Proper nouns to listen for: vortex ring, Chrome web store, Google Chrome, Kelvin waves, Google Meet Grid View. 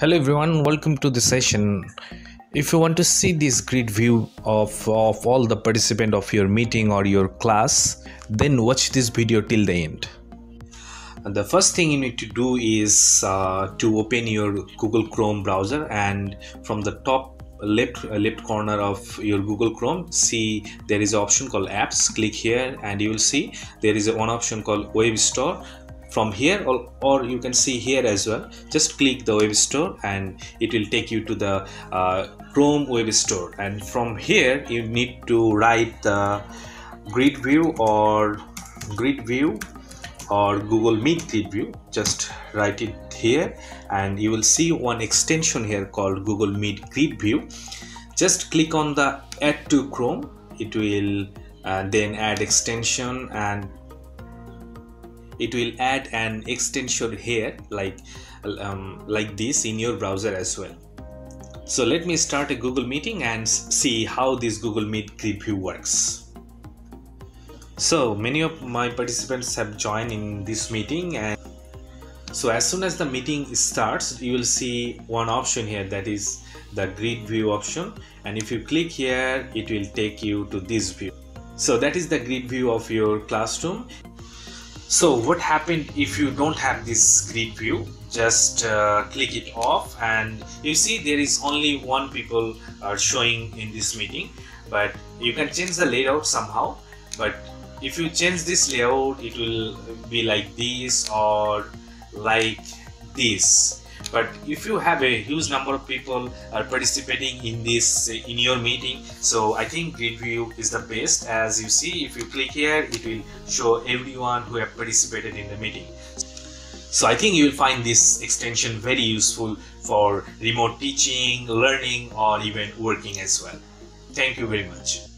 Hello everyone, welcome to the session. If you want to see this grid view of all the participants of your meeting or your class, then watch this video till the end. And the first thing you need to do is to open your Google Chrome browser, and from the top left corner of your Google Chrome, see there is an option called apps. Click here and you will see there is one option called web store. From here or you can see here as well, just click the web store and it will take you to the Chrome web store, and from here you need to write the grid view or Google Meet Grid View. Just write it here and you will see one extension here called Google Meet Grid View. Just click on the add to Chrome, it will then add extension, and it will add an extension here like this in your browser as well. So let me start a Google meeting and see how this Google Meet Grid View works. So many of my participants have joined in this meeting, and so as soon as the meeting starts, you will see one option here, that is the grid view option, and if you click here it will take you to this view. So that is the grid view of your classroom. So what happened if you don't have this grid view? Just click it off and you see there is only one people are showing in this meeting, but you can change the layout somehow. But if you change this layout, it will be like this or like this. But if you have a huge number of people are participating in your meeting, so I think grid view is the best. As you see, if you click here, it will show everyone who have participated in the meeting. So I think you will find this extension very useful for remote teaching, learning, or even working as well. Thank you very much.